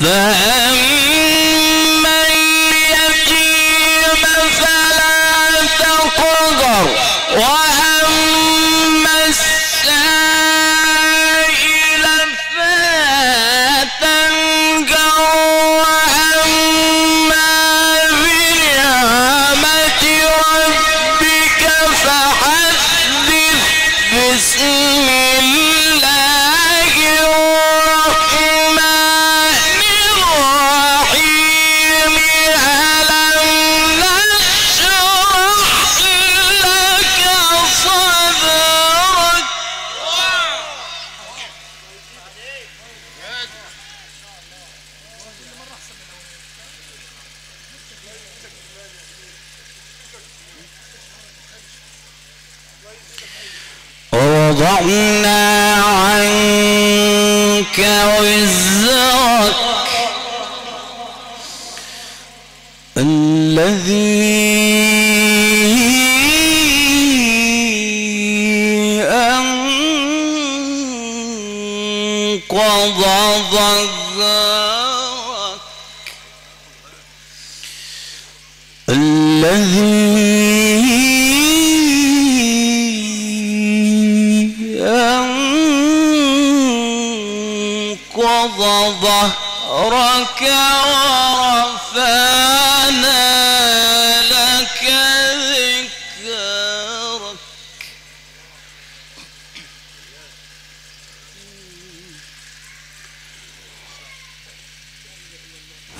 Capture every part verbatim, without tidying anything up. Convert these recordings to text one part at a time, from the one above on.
فأما اليتيم فلا تقهر وأما السائل فلا تنهر بسم الله الرحمن الرحيم ألم نشرح لك صدرك ووضعنا عنك وزرك الذي أنقض ظهرك الذي أنقض ظهرك ورفعنا لك ذكرك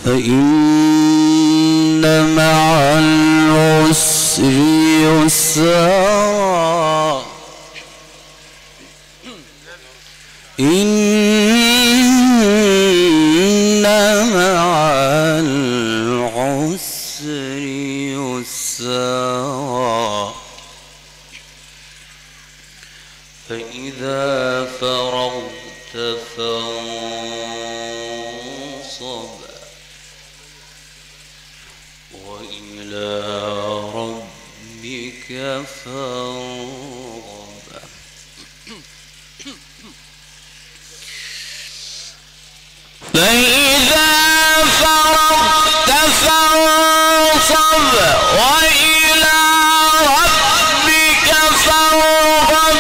فإن إن مع العسر يسرا إن مع العسر يسرا فإذا فرغت فانصب وإلى ربك فارغب. فإذا فرغت فانصب وإلى ربك فارغب.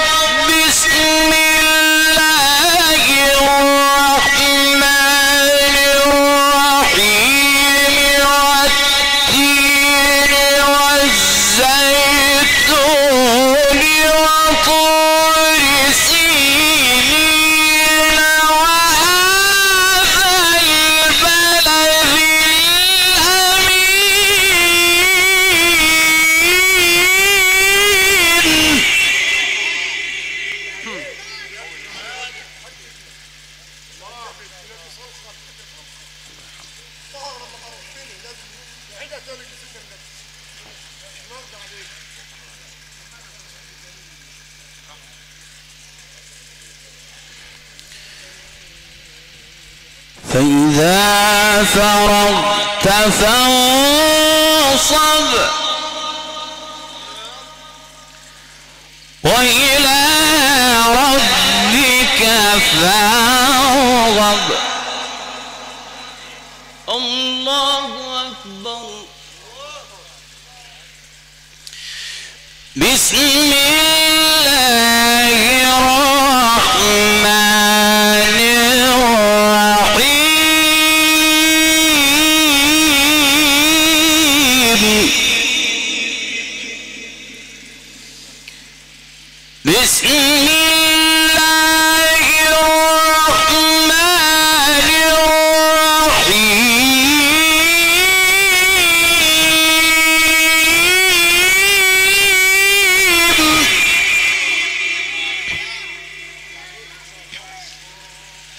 بسم الله الرحمن الرحيم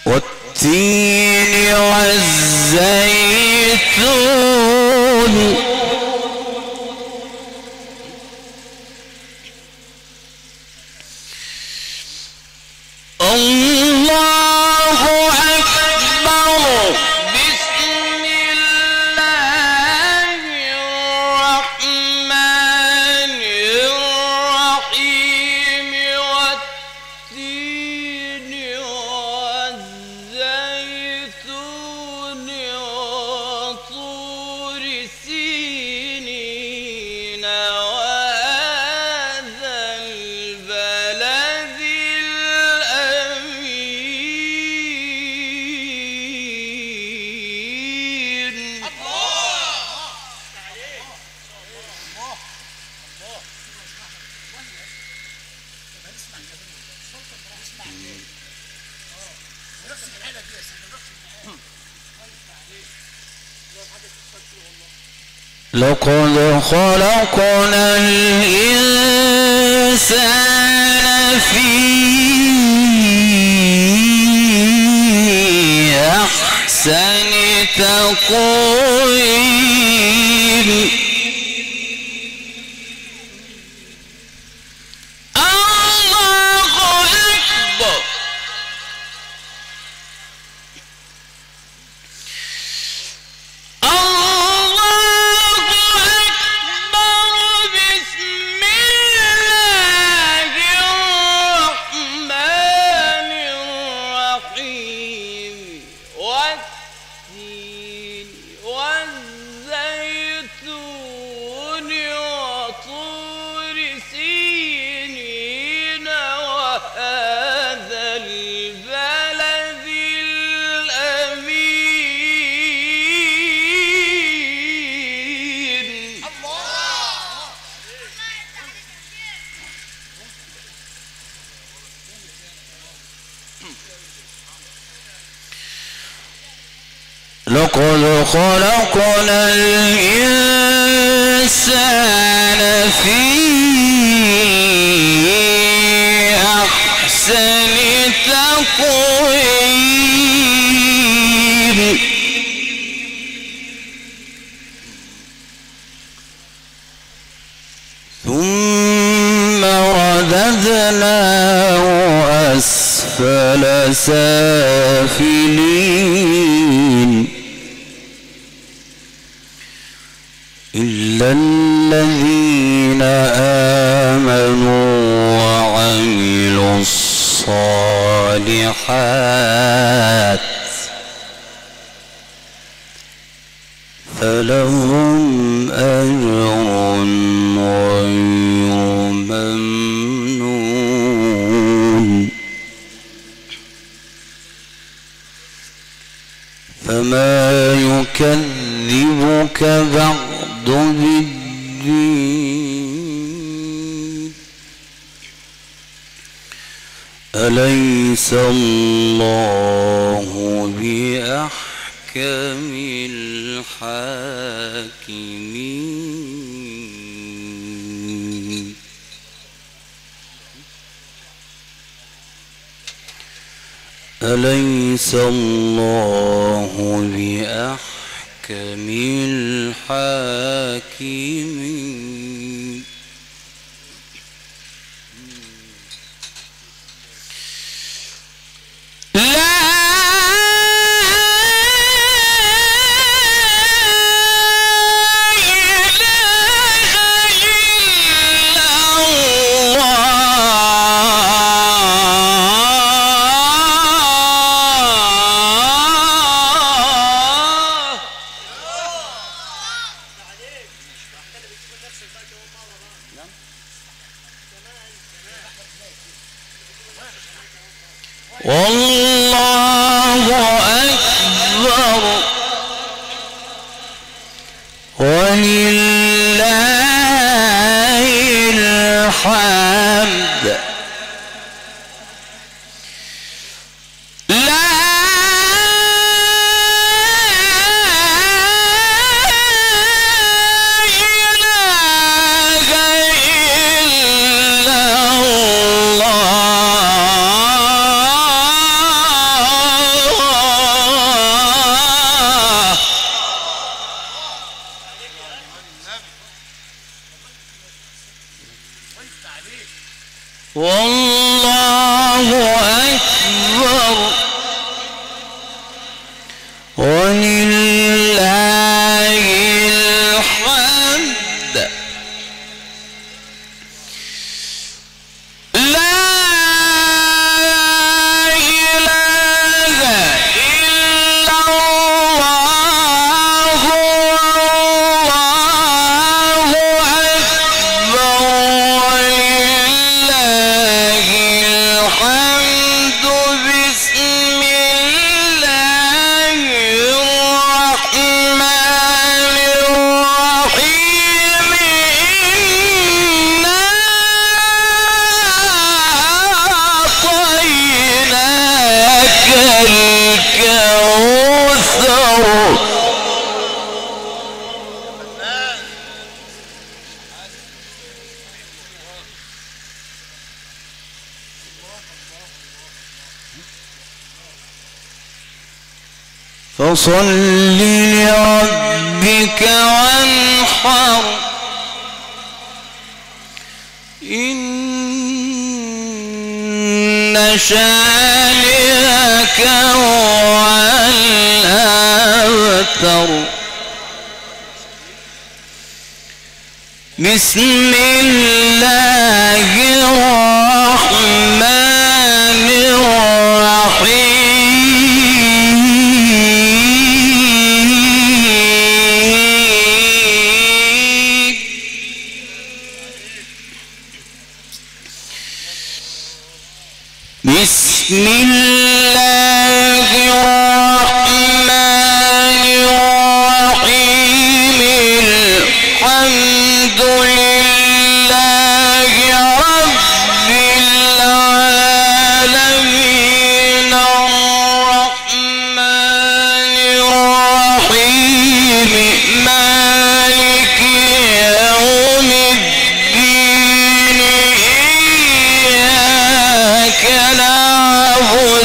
والتين والزيتون وطور سينين وهذا البلد الأمين. فإذا فرغت فانصب وإلى ربك فارغب. الله أكبر. بسم الله الرحمن الرحيم. بسم الله الرحمن الرحيم. والتين والزيتون لقد خلقنا الإنسان في أحسن تقويم. لقد خلقنا الإنسان يقول ثم رددناه أسفل سافلين إلا الذين آمنوا وعملوا الصالحات فلهم أجر غير ممنون فما يكذبك بعد بالدين أليس الله بأحكم الحاكمين أليس الله بأحكم كم الحاكمين والله أكبر ولله الحمد والله أكبر ولله الحمد لا إله إلا الله والله أكبر فصل لربك وانحر إن شانئك هو الأبتر بسم الله الرحمن الرحيم بسم الله الرحمن الرحيم الحمد لله رب العالمين الرحمن الرحيم مالك يوم الدين إياك نعبد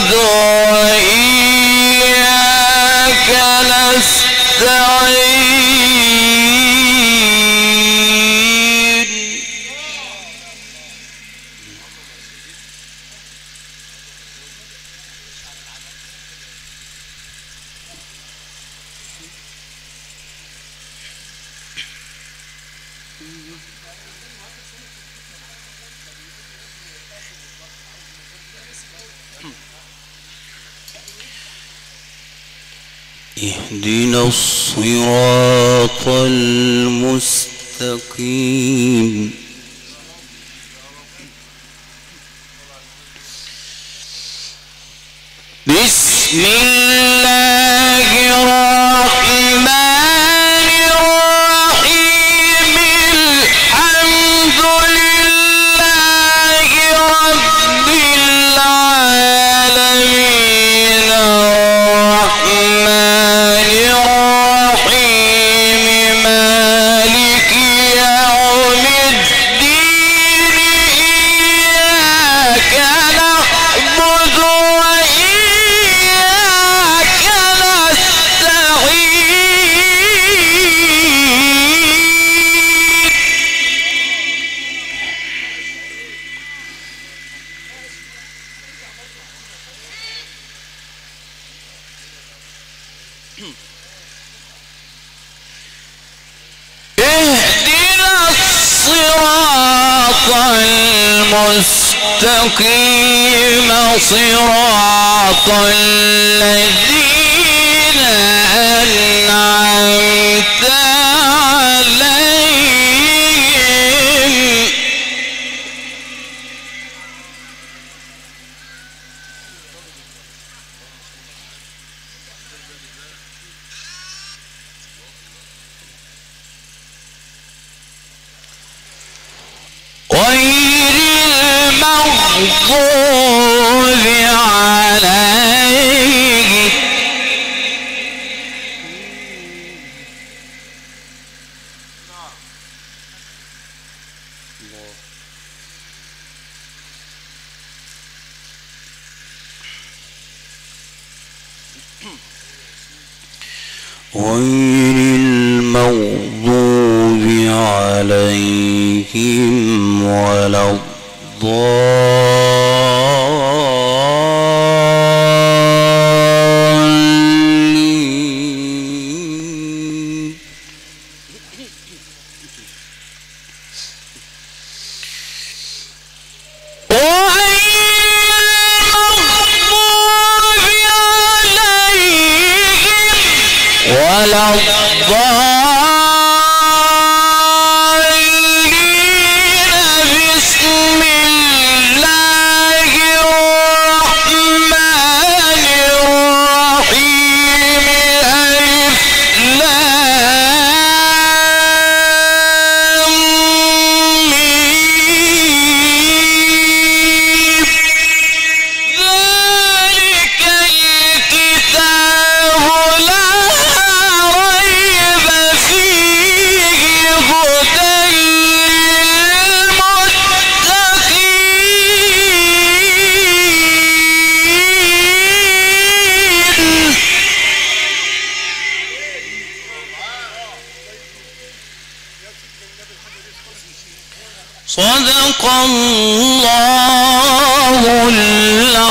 اهدنا الصراط المستقيم بسم الله الرحمن الرحيم الحمد لله رب العالمين الرحمن الرحيم مالك يوم الدين إياك نعبد وإياك نستعين اهدنا الصراط المستقيم صراط الذين أنعمت عليهم غير المغضوب عليهم غير المغضوب عليهم ولا الضالين ولا الضالين بسم الله الرحمن الرحيم ألف لام ميم ذلك الكتاب لا ريب فيه هدى للمتقين صدق الله العظيم.